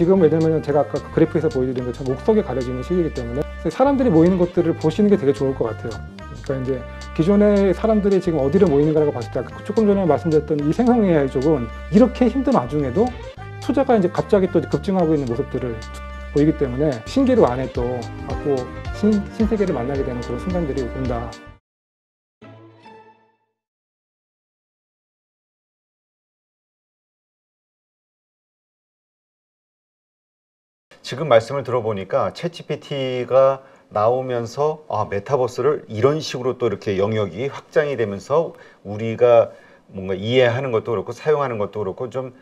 지금 왜냐면 제가 아까 그 그래프에서 보여드린 것처럼 목석이 가려지는 시기이기 때문에 사람들이 모이는 것들을 보시는 게 되게 좋을 것 같아요. 그러니까 이제 기존에 사람들이 지금 어디를 모이는가라고 봤을 때 조금 전에 말씀드렸던 이 생성 AI 쪽은 이렇게 힘든 와중에도 투자가 이제 갑자기 또 급증하고 있는 모습들을 보이기 때문에 신기루 안에 또 갖고 신세계를 만나게 되는 그런 순간들이 온다. 지금 말씀을 들어보니까 챗GPT가 나오면서 메타버스를 이런 식으로 또 이렇게 영역이 확장이 되면서 우리가 뭔가 이해하는 것도 그렇고 사용하는 것도 그렇고 좀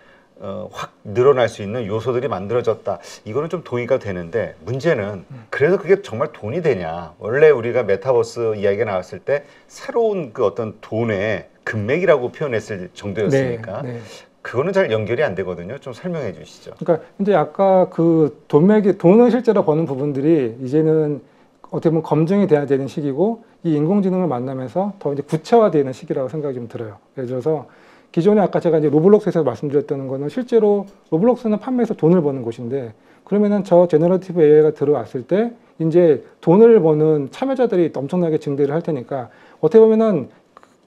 확 늘어날 수 있는 요소들이 만들어졌다. 이거는 좀 동의가 되는데 문제는 그래서 그게 정말 돈이 되냐. 원래 우리가 메타버스 이야기가 나왔을 때 새로운 그 어떤 돈의 금맥이라고 표현했을 정도였으니까 네, 네. 그거는 잘 연결이 안 되거든요. 좀 설명해 주시죠. 그러니까 이제 아까 그 돈을 실제로 버는 부분들이 이제는 어떻게 보면 검증이 돼야 되는 시기고 이 인공지능을 만나면서 더 이제 구체화되는 시기라고 생각이 좀 들어요. 예를 들어서 기존에 아까 제가 이제 로블록스에서 말씀드렸던 거는 실제로 로블록스는 판매해서 돈을 버는 곳인데 그러면은 저 제너러티브 AI가 들어왔을 때 이제 돈을 버는 참여자들이 엄청나게 증대를 할 테니까 어떻게 보면은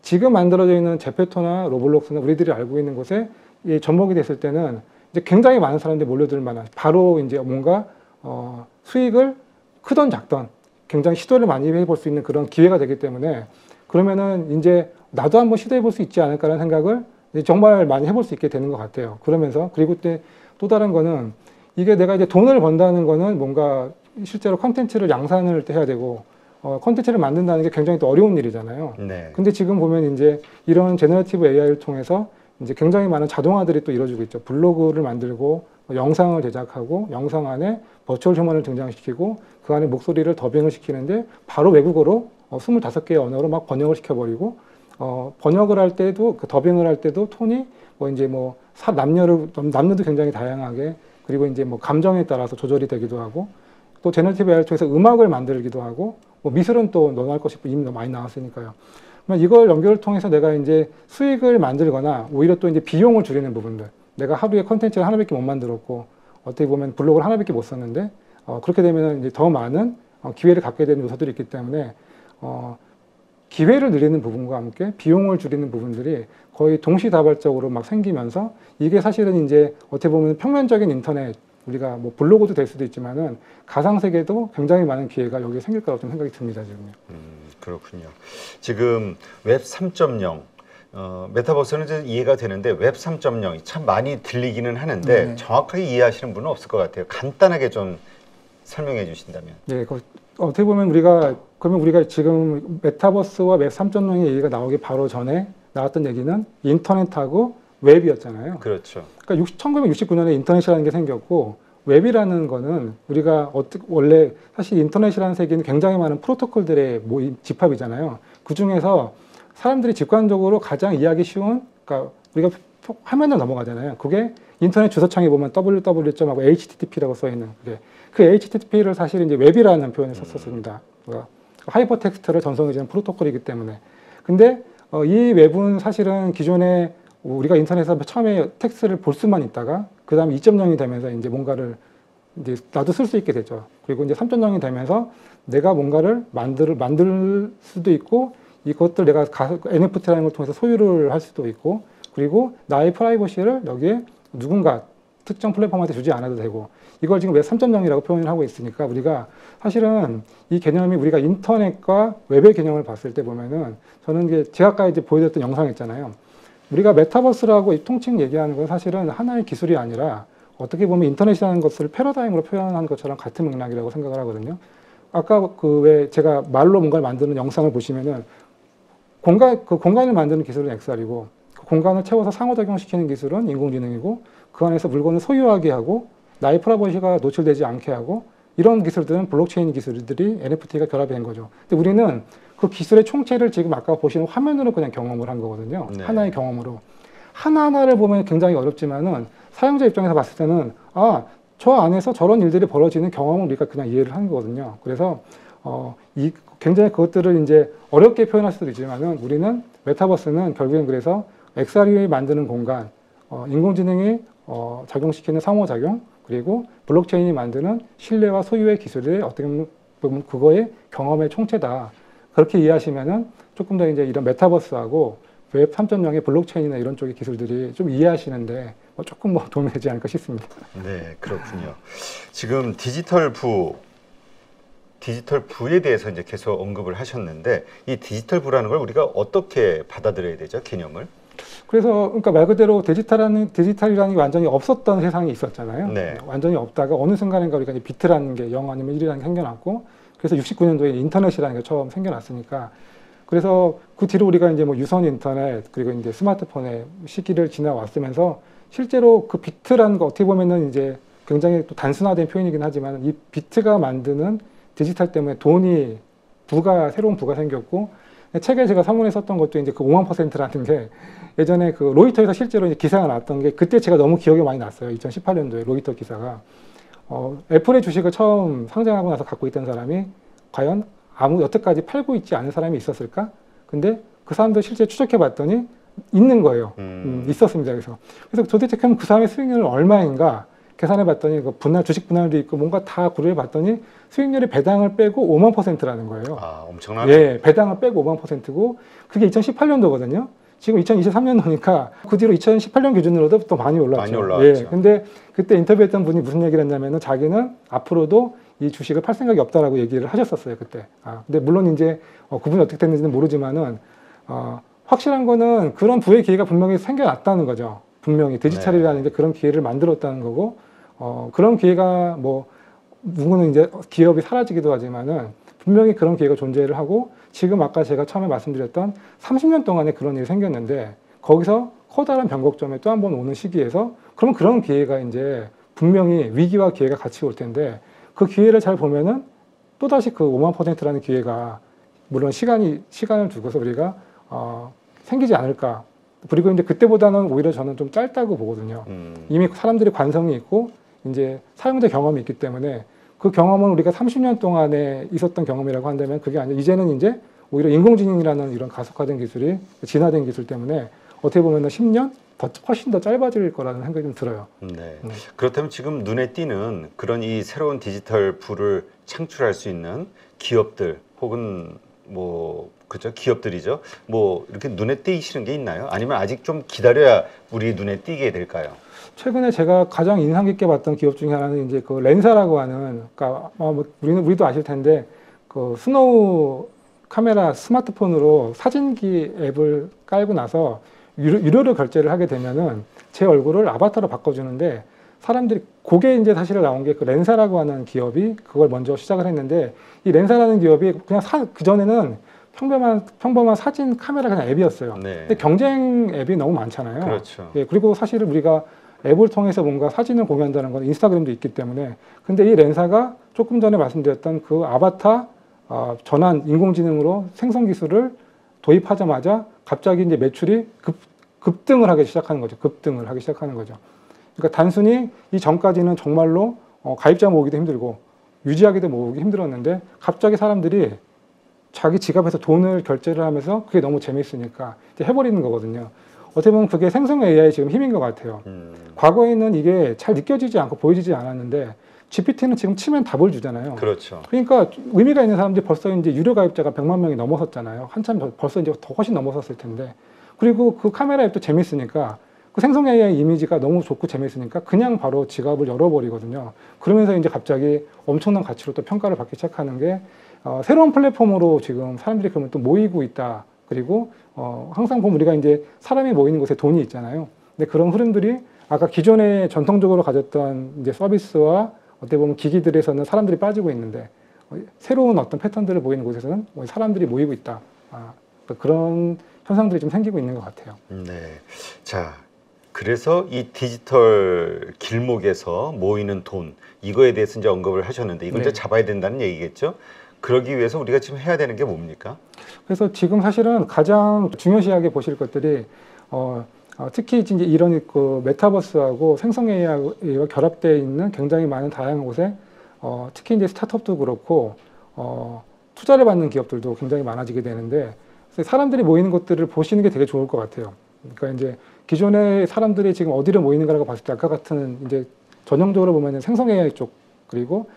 지금 만들어져 있는 제페토나 로블록스나 우리들이 알고 있는 곳에 이 접목이 됐을 때는 이제 굉장히 많은 사람들이 몰려들 만한 바로 이제 뭔가 수익을 크던 작던 굉장히 시도를 많이 해볼 수 있는 그런 기회가 되기 때문에 그러면은 이제 나도 한번 시도해 볼 수 있지 않을까라는 생각을 이제 정말 많이 해볼 수 있게 되는 것 같아요. 그러면서 그리고 또 다른 거는 이게 내가 이제 돈을 번다는 거는 뭔가 실제로 콘텐츠를 양산을 해야 되고 콘텐츠를 만든다는 게 굉장히 또 어려운 일이잖아요. 네. 근데 지금 보면 이제 이런 제너러티브 AI를 통해서 이제 굉장히 많은 자동화들이 또 이루어지고 있죠. 블로그를 만들고 영상을 제작하고 영상 안에 버추얼 휴먼을 등장시키고 그 안에 목소리를 더빙을 시키는데 바로 외국어로 25개의 언어로 막 번역을 시켜버리고 번역을 할 때도 그 더빙을 할 때도 톤이 뭐 이제 뭐 남녀도 굉장히 다양하게 그리고 이제 뭐 감정에 따라서 조절이 되기도 하고 또 제너러티브 AI를 통해서 음악을 만들기도 하고 뭐 미술은 또 넣어할 것이 이미 많이 나왔으니까요. 이걸 연결을 통해서 내가 이제 수익을 만들거나 오히려 또 이제 비용을 줄이는 부분들 내가 하루에 컨텐츠를 하나밖에 못 만들었고 어떻게 보면 블로그를 하나밖에 못 썼는데 그렇게 되면 이제 더 많은 기회를 갖게 되는 요소들이 있기 때문에 기회를 늘리는 부분과 함께 비용을 줄이는 부분들이 거의 동시다발적으로 막 생기면서 이게 사실은 이제 어떻게 보면 평면적인 인터넷 우리가 뭐 블로그도 될 수도 있지만은 가상세계도 굉장히 많은 기회가 여기에 생길 거라고 좀 생각이 듭니다. 지금요. 그렇군요. 지금 웹 3.0 메타버스는 이제 이해가 되는데 웹 3.0이 참 많이 들리기는 하는데 네네. 정확하게 이해하시는 분은 없을 것 같아요. 간단하게 좀 설명해 주신다면. 네, 어떻게 보면 우리가 지금 메타버스와 웹 3.0의 얘기가 나오기 바로 전에 나왔던 얘기는 인터넷하고 웹이었잖아요. 그렇죠. 그러니까 1969년에 인터넷이라는 게 생겼고 웹이라는 거는 우리가 원래 사실 인터넷이라는 세계는 굉장히 많은 프로토콜들의 모임 집합이잖아요. 그 중에서 사람들이 직관적으로 가장 이해하기 쉬운 그러니까 우리가 화면으로 넘어가잖아요. 그게 인터넷 주소창에 보면 www.하고 http라고 써 있는 그게 그 http를 사실 이제 웹이라는 표현을 썼었습니다. 그러니까 하이퍼텍스트를 전송해주는 프로토콜이기 때문에. 근데 이 웹은 사실은 기존에 우리가 인터넷에서 처음에 텍스트를 볼 수만 있다가 그 다음에 2.0이 되면서 이제 뭔가를 이제 나도 쓸 수 있게 되죠. 그리고 이제 3.0이 되면서 내가 뭔가를 만들 수도 있고 이것들 내가 NFT라는 걸 통해서 소유를 할 수도 있고 그리고 나의 프라이버시를 여기에 누군가 특정 플랫폼한테 주지 않아도 되고 이걸 지금 웹 3.0이라고 표현을 하고 있으니까 우리가 사실은 이 개념이 우리가 인터넷과 웹의 개념을 봤을 때 보면은 저는 이게 제가 아까 이제 보여드렸던 영상 있잖아요. 우리가 메타버스라고 이 통칭 얘기하는 건 사실은 하나의 기술이 아니라 어떻게 보면 인터넷이라는 것을 패러다임으로 표현한 것처럼 같은 맥락이라고 생각을 하거든요. 아까 그 왜 제가 말로 뭔가를 만드는 영상을 보시면은 공간을 만드는 기술은 XR이고 그 공간을 채워서 상호작용시키는 기술은 인공지능이고 그 안에서 물건을 소유하게 하고 나의 프라이버시가 노출되지 않게 하고 이런 기술들은 블록체인 기술들이 NFT가 결합이 된 거죠. 근데 우리는 그 기술의 총체를 지금 아까 보시는 화면으로 그냥 경험을 한 거거든요. 네. 하나의 경험으로. 하나하나를 보면 굉장히 어렵지만은 사용자 입장에서 봤을 때는 아, 저 안에서 저런 일들이 벌어지는 경험을 우리가 그냥 이해를 하는 거거든요. 그래서 굉장히 그것들을 이제 어렵게 표현할 수도 있지만은 우리는 메타버스는 결국엔 그래서 XR이 만드는 공간, 인공지능이 작용시키는 상호작용, 그리고 블록체인이 만드는 신뢰와 소유의 기술이 어떻게 보면 그거의 경험의 총체다. 그렇게 이해하시면은 조금 더 이제 이런 메타버스하고 웹 3.0의 블록체인이나 이런 쪽의 기술들이 좀 이해하시는데 조금 뭐 도움이 되지 않을까 싶습니다. 네, 그렇군요. 지금 디지털부에 대해서 이제 계속 언급을 하셨는데 이 디지털부라는 걸 우리가 어떻게 받아들여야 되죠? 개념을? 그래서 그러니까 말 그대로 디지털이라는 게 완전히 없었던 세상이 있었잖아요. 네. 완전히 없다가 어느 순간인가 우리가 이제 비트라는 게 0 아니면 1이라는 게 생겨났고 그래서 69년도에 인터넷이라는 게 처음 생겨났으니까 그래서 그 뒤로 우리가 이제 뭐 유선 인터넷 그리고 이제 스마트폰의 시기를 지나왔으면서 실제로 그 비트라는 거 어떻게 보면은 이제 굉장히 또 단순화된 표현이긴 하지만 이 비트가 만드는 디지털 때문에 돈이 새로운 부가 생겼고 책에 제가 서문에 썼던 것도 이제 그 5만%라는 게 예전에 그 로이터에서 실제로 이제 기사가 났던 게 그때 제가 너무 기억이 많이 났어요. 2018년도에 로이터 기사가 애플의 주식을 처음 상장하고 나서 갖고 있던 사람이 과연 여태까지 팔고 있지 않은 사람이 있었을까? 근데 그 사람도 실제 추적해 봤더니 있는 거예요. 있었습니다. 그래서 도대체 그럼 그 사람의 수익률은 얼마인가? 계산해 봤더니 그 주식 분할도 있고 뭔가 다 고려해 봤더니 수익률이 배당을 빼고 5만%라는 거예요. 아, 엄청나네. 예, 배당을 빼고 5만%고 그게 2018년도거든요. 지금 2023년도니까 그 뒤로 2018년 기준으로도 또 많이 올랐죠. 많이 올라왔죠. 예, 근데 그때 인터뷰했던 분이 무슨 얘기를 했냐면은 자기는 앞으로도 이 주식을 팔 생각이 없다라고 얘기를 하셨었어요, 그때. 근데 물론 이제 그분이 어떻게 됐는지는 모르지만은 확실한 거는 그런 부의 기회가 분명히 생겨났다는 거죠. 분명히 디지털이라는 게 그런 기회를 만들었다는 거고 그런 기회가 뭐 누구는 이제 기업이 사라지기도 하지만은 분명히 그런 기회가 존재를 하고 지금 아까 제가 처음에 말씀드렸던 30년 동안에 그런 일이 생겼는데 거기서 커다란 변곡점에 또 한 번 오는 시기에서 그럼 그런 기회가 이제 분명히 위기와 기회가 같이 올 텐데 그 기회를 잘 보면은 또다시 그 5만%라는 기회가 물론 시간을 두고서 우리가 생기지 않을까. 그리고 이제 그때보다는 오히려 저는 좀 짧다고 보거든요. 이미 사람들이 관성이 있고 이제 사용자 경험이 있기 때문에 그 경험은 우리가 30년 동안에 있었던 경험이라고 한다면 그게 아니라 이제는 이제 오히려 인공지능이라는 이런 가속화된 기술이 진화된 기술 때문에 어떻게 보면 10년? 훨씬 더 짧아질 거라는 생각이 좀 들어요. 네. 그렇다면 지금 눈에 띄는 그런 이 새로운 디지털 부를 창출할 수 있는 기업들 혹은 뭐 그렇죠 기업들이죠. 뭐 이렇게 눈에 띄시는 게 있나요? 아니면 아직 좀 기다려야 우리 눈에 띄게 될까요? 최근에 제가 가장 인상 깊게 봤던 기업 중에 하나는 이제 그 렌사라고 하는 그러니까 우리도 아실 텐데 그 스노우 카메라 스마트폰으로 사진기 앱을 깔고 나서 유료로 결제를 하게 되면은 제 얼굴을 아바타로 바꿔주는데 사람들이 그게 이제 사실은 나온 게 그 렌사라고 하는 기업이 그걸 먼저 시작을 했는데 이 렌사라는 기업이 그냥 그전에는 평범한 사진 카메라 그냥 앱이었어요. 네. 근데 경쟁 앱이 너무 많잖아요. 그렇죠. 예, 그리고 사실은 우리가 앱을 통해서 뭔가 사진을 공유한다는 건 인스타그램도 있기 때문에 근데 이 렌사가 조금 전에 말씀드렸던 그 아바타 전환 인공지능으로 생성 기술을 도입하자마자 갑자기 이제 매출이 급등을 하기 시작하는 거죠. 그러니까 단순히 이 전까지는 정말로 가입자 모으기도 힘들고 유지하기도 모으기 힘들었는데 갑자기 사람들이 자기 지갑에서 돈을 결제를 하면서 그게 너무 재밌으니까 이제 해버리는 거거든요. 어떻게 보면 그게 생성 AI의 지금 힘인 것 같아요. 과거에는 이게 잘 느껴지지 않고 보여지지 않았는데 GPT는 지금 치면 답을 주잖아요. 그렇죠. 그러니까 의미가 있는 사람들이 벌써 이제 유료 가입자가 100만 명이 넘어섰잖아요. 한참 벌써 이제 더 훨씬 넘어섰을 텐데. 그리고 그 카메라 앱도 재밌으니까 그 생성 AI 이미지가 너무 좋고 재밌으니까 그냥 바로 지갑을 열어버리거든요. 그러면서 이제 갑자기 엄청난 가치로 또 평가를 받기 시작하는 게 새로운 플랫폼으로 지금 사람들이 그러면 또 모이고 있다. 그리고 항상 보면 우리가 이제 사람이 모이는 곳에 돈이 있잖아요. 근데 그런 흐름들이 아까 기존에 전통적으로 가졌던 이제 서비스와 어떻게 보면 기기들에서는 사람들이 빠지고 있는데 새로운 어떤 패턴들을 보이는 곳에서는 사람들이 모이고 있다. 그런 현상들이 좀 생기고 있는 것 같아요. 네, 자 그래서 이 디지털 길목에서 모이는 돈 이거에 대해서 이제 언급을 하셨는데 이걸 이제 잡아야 된다는 얘기겠죠? 그러기 위해서 우리가 지금 해야 되는 게 뭡니까? 그래서 지금 사실은 가장 중요시하게 보실 것들이 특히 이제 이런 그 메타버스하고 생성 AI와 결합되어 있는 굉장히 많은 다양한 곳에 특히 이제 스타트업도 그렇고 투자를 받는 기업들도 굉장히 많아지게 되는데 사람들이 모이는 것들을 보시는 게 되게 좋을 것 같아요. 그러니까 이제 기존의 사람들이 지금 어디로 모이는가라고 봤을 때 아까 같은 이제 전형적으로 보면 생성 AI 쪽, 그리고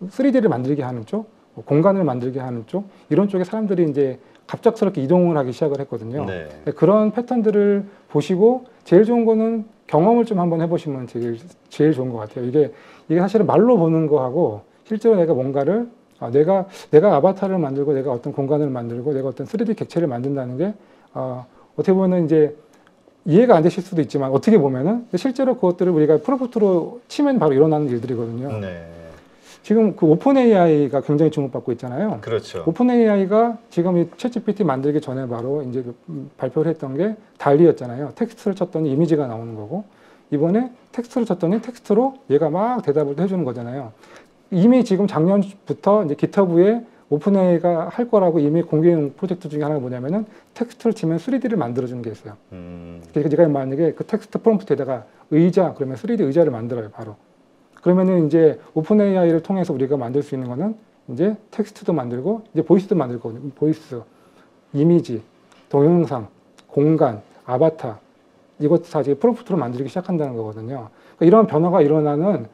3D를 만들게 하는 쪽, 공간을 만들게 하는 쪽, 이런 쪽에 사람들이 이제 갑작스럽게 이동을 하기 시작을 했거든요. 네. 그런 패턴들을 보시고 제일 좋은 거는 경험을 좀 한번 해보시면 제일 좋은 것 같아요. 이게 사실은 말로 보는 거하고 실제로 내가 뭔가를 내가 아바타를 만들고 내가 어떤 공간을 만들고 내가 어떤 3D 객체를 만든다는 게 어떻게 보면 이제 이해가 안 되실 수도 있지만 어떻게 보면은 실제로 그것들을 우리가 프롬프트로 치면 바로 일어나는 일들이거든요. 네. 지금 그 오픈 AI가 굉장히 주목받고 있잖아요. 그렇죠. 오픈 AI가 지금 이 챗GPT 만들기 전에 바로 이제 발표를 했던 게 달리였잖아요. 텍스트를 쳤더니 이미지가 나오는 거고, 이번에 텍스트를 쳤더니 텍스트로 얘가 막 대답을 해주는 거잖아요. 이미 지금 작년부터 이제 GitHub에 오픈 AI가 할 거라고 이미 공개된 프로젝트 중에 하나가 뭐냐면은 텍스트를 치면 3D를 만들어주는 게 있어요. 그러니까 제가 만약에 그 텍스트 프롬프트에다가 의자, 그러면 3D 의자를 만들어요, 바로. 그러면은 이제 오픈 AI를 통해서 우리가 만들 수 있는 거는 이제 텍스트도 만들고, 이제 보이스도 만들 거거든요. 보이스, 이미지, 동영상, 공간, 아바타. 이것도 다 이제 프롬프트로 만들기 시작한다는 거거든요. 그러니까 이런 변화가 일어나는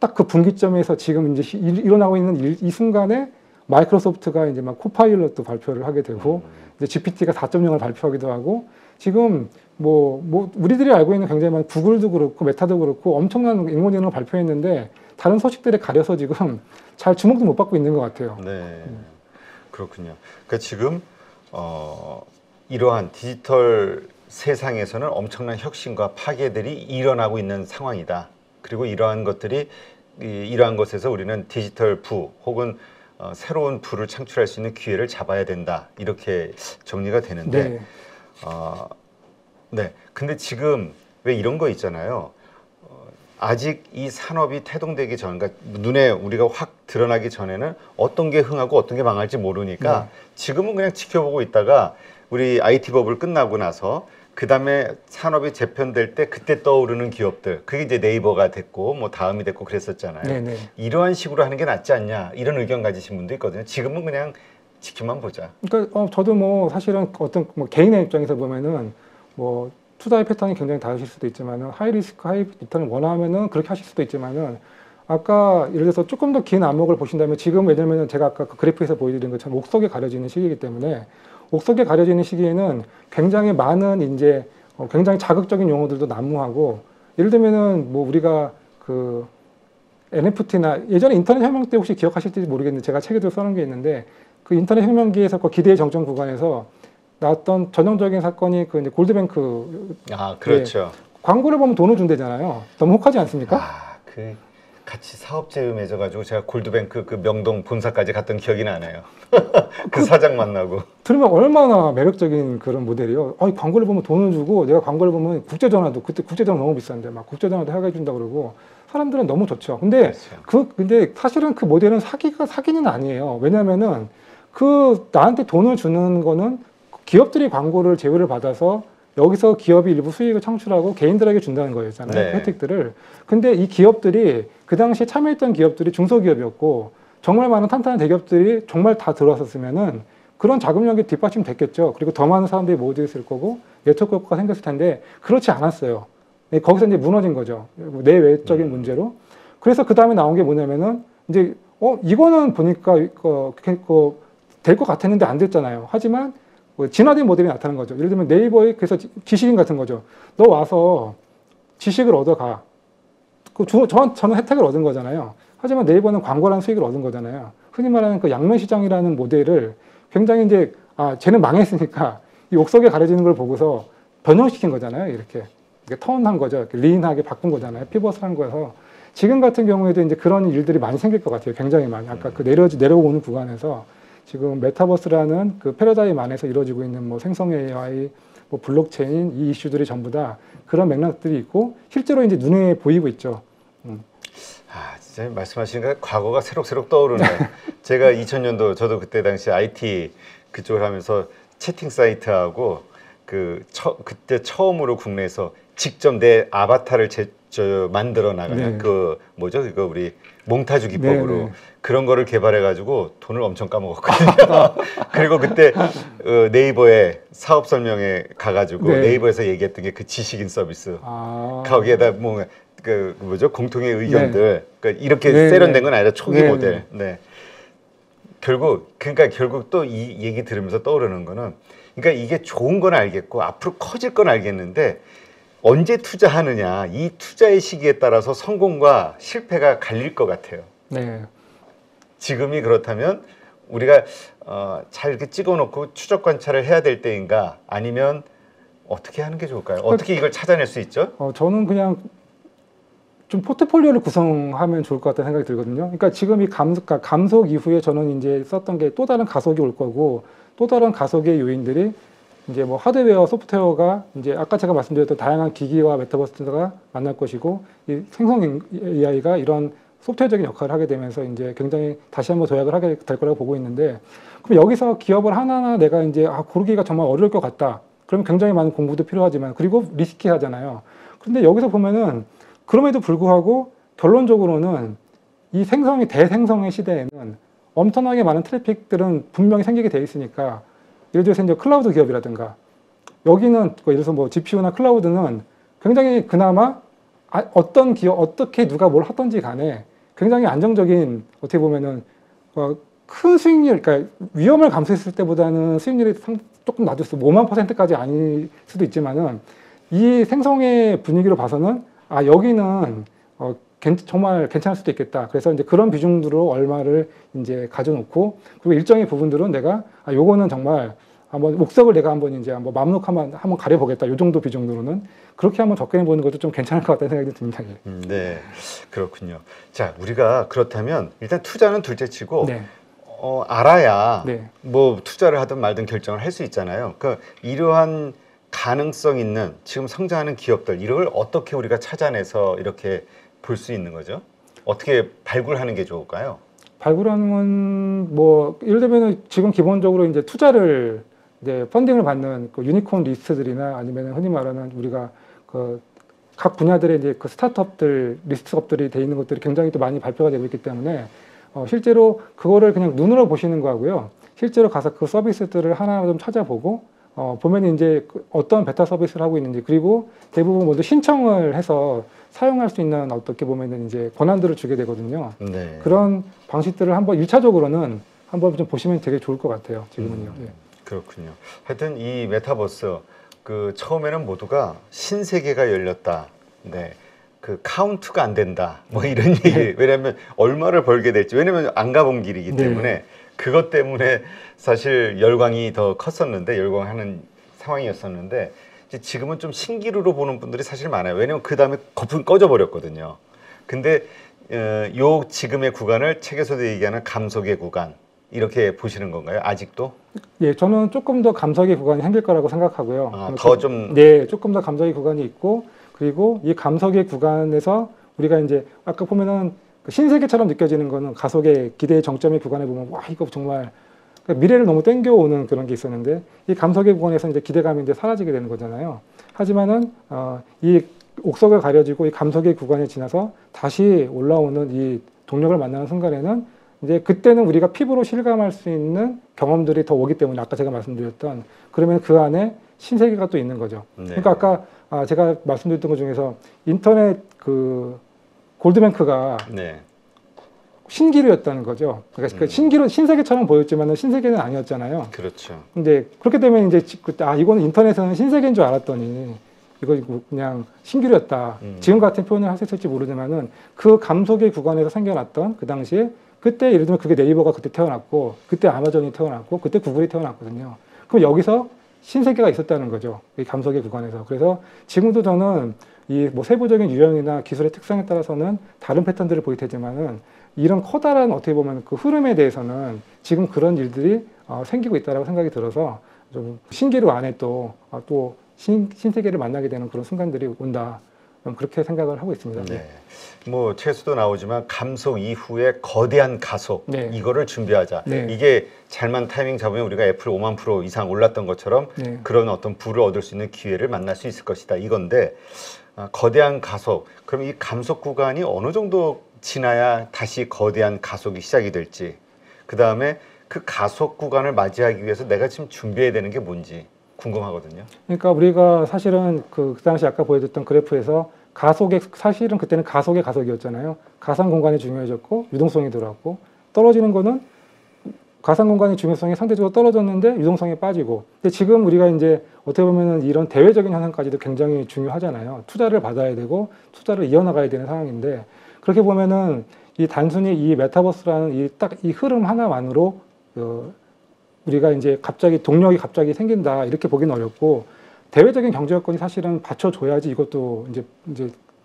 딱 그 분기점에서 지금 이제 일어나고 있는 이 순간에 마이크로소프트가 이제 막 코파일럿도 발표를 하게 되고, 이제 GPT가 4.0을 발표하기도 하고, 지금 우리들이 알고 있는 굉장히 많은 구글도 그렇고, 메타도 그렇고, 엄청난 인공지능을 발표했는데, 다른 소식들에 가려서 지금 잘 주목도 못 받고 있는 것 같아요. 네. 그렇군요. 그러니까 지금, 이러한 디지털 세상에서는 엄청난 혁신과 파괴들이 일어나고 있는 상황이다. 그리고 이러한 것에서 우리는 디지털 부 혹은 새로운 부를 창출할 수 있는 기회를 잡아야 된다, 이렇게 정리가 되는데, 네. 근데 지금 왜 이런 거 있잖아요. 아직 이 산업이 태동되기 전, 그러니까 눈에 우리가 확 드러나기 전에는 어떤 게 흥하고 어떤 게 망할지 모르니까, 네. 지금은 그냥 지켜보고 있다가 우리 IT 버블 끝나고 나서 그 다음에 산업이 재편될 때 그때 떠오르는 기업들, 그게 이제 네이버가 됐고 뭐 다음이 됐고 그랬었잖아요. 네네. 이러한 식으로 하는 게 낫지 않냐, 이런 의견 가지신 분도 있거든요. 지금은 그냥 지켜만 보자. 그러니까 저도 뭐 사실은 어떤 개인의 입장에서 보면은 뭐 투자의 패턴이 굉장히 다르실 수도 있지만은 하이 리스크 하이 리턴을 원하면은 그렇게 하실 수도 있지만은, 아까 예를 들어서 조금 더 긴 안목을 보신다면, 지금 왜냐면은 제가 아까 그 그래프에서 보여드린 것처럼 옥석에 가려지는 시기이기 때문에, 옥석에 가려지는 시기에는 굉장히 많은 이제 굉장히 자극적인 용어들도 난무하고, 예를 들면은 뭐 우리가 그 NFT나 예전에 인터넷 혁명 때 혹시 기억하실지 모르겠는데 제가 책에도 써놓은 게 있는데, 그 인터넷 혁명기에서 그 기대의 정점 구간에서 나왔던 전형적인 사건이 그 이제 골드뱅크. 아, 그렇죠. 광고를 보면 돈을 준대잖아요. 너무 혹하지 않습니까? 아, 그 같이 사업체에 맺어가지고 제가 골드뱅크 그 명동 본사까지 갔던 기억이 나네요. 그 사장 만나고. 들으면 얼마나 매력적인 그런 모델이요. 아니, 광고를 보면 돈을 주고, 내가 광고를 보면 국제전화도, 그때 국제전화 너무 비싼데 막 국제전화도 해준다 그러고, 사람들은 너무 좋죠. 근데 그렇죠. 근데 사실은 그 모델은 사기는 아니에요. 왜냐면은 그 나한테 돈을 주는 거는 기업들이 광고를 제휴를 받아서 여기서 기업이 일부 수익을 창출하고 개인들에게 준다는 거였잖아요. 네. 혜택들을. 근데 이 기업들이, 그 당시에 참여했던 기업들이 중소기업이었고, 정말 많은 탄탄한 대기업들이 정말 다 들어왔었으면은 그런 자금력이 뒷받침 됐겠죠. 그리고 더 많은 사람들이 모여 있을 거고, 네트워크 효과가 생겼을 텐데, 그렇지 않았어요. 거기서 이제 무너진 거죠. 내외적인 문제로. 그래서 그 다음에 나온 게 뭐냐면은, 이제, 이거는 보니까, 될 것 같았는데 안 됐잖아요. 하지만, 진화된 모델이 나타난 거죠. 예를 들면 네이버에, 그래서 지식인 같은 거죠. 너 와서 지식을 얻어가. 저는 혜택을 얻은 거잖아요. 하지만 네이버는 광고라는 수익을 얻은 거잖아요. 흔히 말하는 그 양면시장이라는 모델을 굉장히 이제, 쟤는 망했으니까 이 옥석에 가려지는 걸 보고서 변형시킨 거잖아요. 이렇게 턴한 거죠. 이렇게 린하게 바꾼 거잖아요. 피벗을 한 거여서. 지금 같은 경우에도 이제 그런 일들이 많이 생길 것 같아요. 굉장히 많이. 아까 그 내려오는 구간에서. 지금 메타버스라는 그 패러다임 안에서 이루어지고 있는 뭐 생성 AI, 뭐 블록체인, 이 이슈들이 전부 다 그런 맥락들이 있고, 실제로 이제 눈에 보이고 있죠. 아, 진짜 말씀하시니까 과거가 새록새록 떠오르네요. 제가 2000년도, 저도 그때 당시 IT 그쪽을 하면서 채팅 사이트하고 그때 처음으로 국내에서 직접 내 아바타를 만들어 나가는, 네. 그 뭐죠? 그거 우리 몽타주 기법으로, 네네. 그런 거를 개발해가지고 돈을 엄청 까먹었거든요. 그리고 그때 네이버에 사업 설명회 가가지고, 네. 네이버에서 얘기했던 게 그 지식인 서비스. 거기에다 뭐 그 뭐죠? 공통의 의견들. 네. 그러니까 이렇게 네, 세련된 건 아니라 초기 네, 모델. 네. 결국 또 이 얘기 들으면서 떠오르는 거는, 그러니까 이게 좋은 건 알겠고 앞으로 커질 건 알겠는데 언제 투자하느냐, 이 투자의 시기에 따라서 성공과 실패가 갈릴 것 같아요. 네. 지금이 그렇다면 우리가 잘 이렇게 찍어놓고 추적 관찰을 해야 될 때인가, 아니면 어떻게 하는 게 좋을까요? 어떻게 이걸 찾아낼 수 있죠? 저는 그냥 좀 포트폴리오를 구성하면 좋을 것 같다는 생각이 들거든요. 그러니까 지금 이 감속 이후에 저는 이제 썼던 게 또 다른 가속이 올 거고, 또 다른 가속의 요인들이 이제 뭐 하드웨어, 소프트웨어가 이제 아까 제가 말씀드렸던 다양한 기기와 메타버스가 만날 것이고, 이 생성 AI가 이런 소프트웨어적인 역할을 하게 되면서 이제 굉장히 다시 한번 도약을 하게 될 거라고 보고 있는데, 그럼 여기서 기업을 하나하나 내가 이제 고르기가 정말 어려울 것 같다. 그러면 굉장히 많은 공부도 필요하지만, 그리고 리스키하잖아요. 그런데 여기서 보면은 그럼에도 불구하고 결론적으로는 이 생성이 대생성의 시대에는 엄청나게 많은 트래픽들은 분명히 생기게 돼 있으니까, 예를 들어서 이제 클라우드 기업이라든가, 여기는 예를 들어서 뭐 GPU나 클라우드는 굉장히 그나마 어떤 기업, 어떻게 누가 뭘 하든지 간에 굉장히 안정적인, 어떻게 보면은 큰 수익률, 그러니까 위험을 감수했을 때보다는 수익률이 조금 낮을 수, 5만%까지 아닐 수도 있지만은 이 생성의 분위기로 봐서는 아, 여기는 정말 괜찮을 수도 있겠다. 그래서 이제 그런 비중으로 얼마를 이제 가져놓고, 그리고 일정의 부분들은 내가 아, 요거는 정말 한번 목적을 내가 한번 이제 한번 가려보겠다. 요 정도 비중으로는 그렇게 한번 접근해 보는 것도 좀 괜찮을 것 같다는 생각이 듭니다. 네, 그렇군요. 자, 우리가 그렇다면 일단 투자는 둘째치고 네. 알아야 네. 뭐 투자를 하든 말든 결정을 할 수 있잖아요. 그러니까 이러한 가능성 있는 지금 성장하는 기업들, 이걸 어떻게 우리가 찾아내서 이렇게 볼 수 있는 거죠? 어떻게 발굴하는 게 좋을까요? 발굴하는 건 뭐 예를 들면 지금 기본적으로 이제 투자를 이제 펀딩을 받는 그 유니콘 리스트들이나 아니면 흔히 말하는 우리가 그 각 분야들의 이제 그 스타트업들 리스트업들이 돼 있는 것들이 굉장히 또 많이 발표가 되고 있기 때문에 실제로 그거를 그냥 눈으로 보시는 거하고요. 실제로 가서 그 서비스들을 하나 좀 찾아보고 보면 이제 어떤 베타 서비스를 하고 있는지, 그리고 대부분 모두 신청을 해서 사용할 수 있는 어떻게 보면은 이제 권한들을 주게 되거든요. 네. 그런 방식들을 한번 1차적으로는 한번 좀 보시면 되게 좋을 것 같아요. 지금은요. 네. 그렇군요. 하여튼 이 메타버스 처음에는 모두가 신세계가 열렸다. 네. 그 카운트가 안 된다. 뭐 이런 얘기. 네. 왜냐면 얼마를 벌게 될지. 왜냐면 안 가본 길이기 때문에. 네. 그것 때문에 사실 열광이 더 컸었는데, 열광하는 상황이었었는데, 이제 지금은 좀 신기루로 보는 분들이 사실 많아요. 왜냐면 그 다음에 거품 꺼져버렸거든요. 근데 요 지금의 구간을 책에서도 얘기하는 감속의 구간, 이렇게 보시는 건가요? 아직도? 예, 저는 조금 더 감속의 구간이 생길 거라고 생각하고요. 더 좀... 네, 조금 더 감속의 구간이 있고, 그리고 이 감속의 구간에서 우리가 이제 아까 보면은 신세계처럼 느껴지는 거는 가속의 기대의 정점의 구간에 보면 와, 이거 정말 미래를 너무 땡겨오는 그런 게 있었는데, 이 감속의 구간에서 이제 기대감이 이제 사라지게 되는 거잖아요. 하지만은 이 옥석을 가려지고 이 감속의 구간을 지나서 다시 올라오는 이 동력을 만나는 순간에는 이제 그때는 우리가 피부로 실감할 수 있는 경험들이 더 오기 때문에, 아까 제가 말씀드렸던, 그러면 그 안에 신세계가 또 있는 거죠. 네. 그러니까 아까 제가 말씀드렸던 것 중에서 인터넷 골드뱅크가 네. 신기루였다는 거죠. 그러니까 신기루, 신세계처럼 보였지만 신세계는 아니었잖아요. 그렇죠. 근데 그렇게 되면 이제 아, 이거는 인터넷에서는 신세계인 줄 알았더니 이거 그냥 신기루였다. 지금 같은 표현을 할 수 있을지 모르지만은 그 감속의 구간에서 생겨났던 그 당시에, 그때 예를 들면 그게 네이버가 그때 태어났고, 그때 아마존이 태어났고, 그때 구글이 태어났거든요. 그럼 여기서 신세계가 있었다는 거죠. 이 감속의 구간에서. 그래서 지금도 저는 이 뭐 세부적인 유형이나 기술의 특성에 따라서는 다른 패턴들을 보게 되지만은, 이런 커다란 어떻게 보면 그 흐름에 대해서는 지금 그런 일들이 생기고 있다라고 생각이 들어서, 좀 신기루 안에 또 신세계를 만나게 되는 그런 순간들이 온다. 그렇게 생각을 하고 있습니다. 네. 뭐 책에서도 나오지만 감속 이후에 거대한 가속, 네. 이거를 준비하자. 네. 이게 잘만 타이밍 잡으면 우리가 애플 5만% 이상 올랐던 것처럼 네. 그런 어떤 부를 얻을 수 있는 기회를 만날 수 있을 것이다, 이건데, 거대한 가속, 그럼 이 감속 구간이 어느 정도 지나야 다시 거대한 가속이 시작이 될지, 그 다음에 그 가속 구간을 맞이하기 위해서 내가 지금 준비해야 되는 게 뭔지 궁금하거든요. 그러니까 우리가 사실은 그 당시 아까 보여줬던 그래프에서 가속액, 사실은 그때는 가속의 가속이었잖아요. 가상 공간이 중요해졌고 유동성이 들어왔고, 떨어지는 거는 가상 공간의 중요성이 상대적으로 떨어졌는데 유동성이 빠지고. 근데 지금 우리가 이제 어떻게 보면은 이런 대외적인 현상까지도 굉장히 중요하잖아요. 투자를 받아야 되고 투자를 이어나가야 되는 상황인데, 그렇게 보면은 이 단순히 이 메타버스라는 이 딱 이 흐름 하나만으로 우리가 이제 갑자기 동력이 갑자기 생긴다 이렇게 보기는 어렵고, 대외적인 경제 여건이 사실은 받쳐줘야지 이것도 이제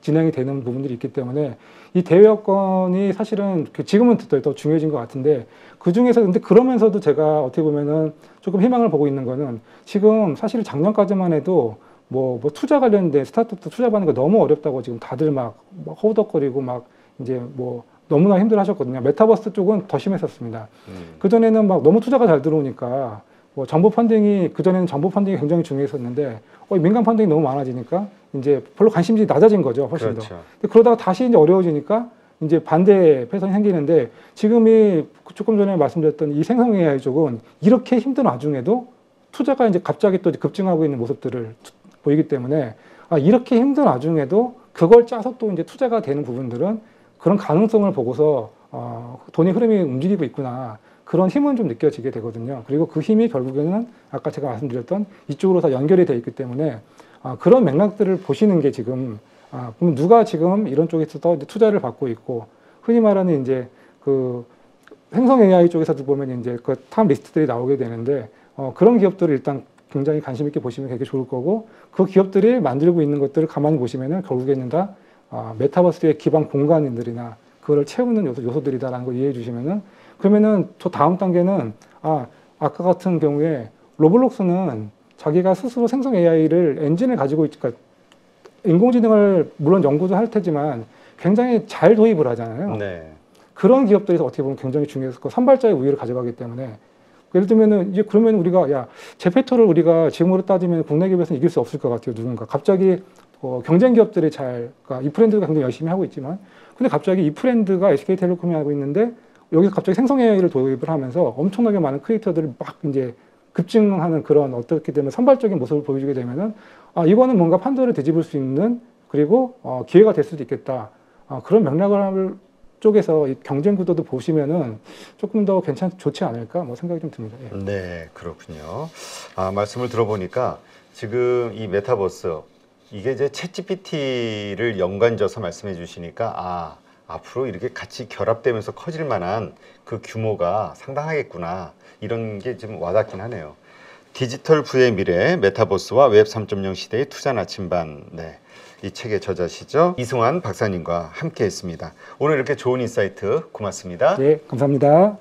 진행이 되는 부분들이 있기 때문에 이 대외 여건이 사실은 지금은 더 중요해진 것 같은데, 그 중에서 근데 그러면서도 제가 어떻게 보면은 조금 희망을 보고 있는 거는, 지금 사실 작년까지만 해도 뭐 투자 관련된 스타트업도 투자 받는 거 너무 어렵다고 지금 다들 막 허우덕거리고 막 이제 뭐 너무나 힘들어 하셨거든요. 메타버스 쪽은 더 심했었습니다. 그전에는 막 너무 투자가 잘 들어오니까 뭐 정부 펀딩이, 그전에는 정부 펀딩이 굉장히 중요했었는데 민간 펀딩이 너무 많아지니까 이제 별로 관심이 낮아진 거죠. 훨씬 그렇죠. 더. 근데 그러다가 다시 이제 어려워지니까 이제 반대 패턴이 생기는데, 지금이 조금 전에 말씀드렸던 이 생성 AI 쪽은 이렇게 힘든 와중에도 투자가 이제 갑자기 또 급증하고 있는 모습들을 보이기 때문에, 아, 이렇게 힘든 와중에도 그걸 짜서 또 이제 투자가 되는 부분들은 그런 가능성을 보고서 돈의 흐름이 움직이고 있구나. 그런 힘은 좀 느껴지게 되거든요. 그리고 그 힘이 결국에는 아까 제가 말씀드렸던 이쪽으로 다 연결이 되어 있기 때문에 그런 맥락들을 보시는 게 지금, 그럼 누가 지금 이런 쪽에서 이제 투자를 받고 있고, 흔히 말하는 이제 그 생성 AI 쪽에서도 보면 이제 그 탑 리스트들이 나오게 되는데, 그런 기업들을 일단 굉장히 관심 있게 보시면 되게 좋을 거고, 그 기업들이 만들고 있는 것들을 가만히 보시면은 결국에는 다 메타버스의 기반 공간들이나 그거를 채우는 요소들이다라는 걸 이해해 주시면은, 그러면은 저 다음 단계는 아까 같은 경우에 로블록스는 자기가 스스로 생성 AI를 엔진을 가지고 있으니까 인공지능을 물론 연구도 할 테지만 굉장히 잘 도입을 하잖아요. 네. 그런 기업들에서 어떻게 보면 굉장히 중요했었고 선발자의 우위를 가져가기 때문에, 예를 들면은 이제 그러면 우리가 제페토를 우리가 지금으로 따지면 국내 기업에서는 이길 수 없을 것 같아요. 누군가 갑자기 경쟁 기업들이 그러니까 이 프렌드가 굉장히 열심히 하고 있지만, 근데 갑자기 이 프렌드가 SK텔레콤이 하고 있는데 여기서 갑자기 생성 AI를 도입을 하면서 엄청나게 많은 크리에이터들을 막 이제 급증하는 그런, 어떻게 되면 선발적인 모습을 보여주게 되면은, 이거는 뭔가 판도를 뒤집을 수 있는, 그리고 기회가 될 수도 있겠다. 그런 맥락을 쪽에서 이 경쟁 구도도 보시면은 조금 더 좋지 않을까 뭐 생각이 좀 듭니다. 예. 네, 그렇군요. 말씀을 들어보니까 지금 이 메타버스 이게 이제 챗GPT를 연관져서 말씀해 주시니까 앞으로 이렇게 같이 결합되면서 커질 만한 그 규모가 상당하겠구나, 이런 게 좀 와닿긴 하네요. 디지털 부의 미래, 메타버스와 웹 3.0 시대의 투자 나침반. 네, 이 책의 저자시죠, 이승환 박사님과 함께했습니다. 오늘 이렇게 좋은 인사이트 고맙습니다. 네, 감사합니다.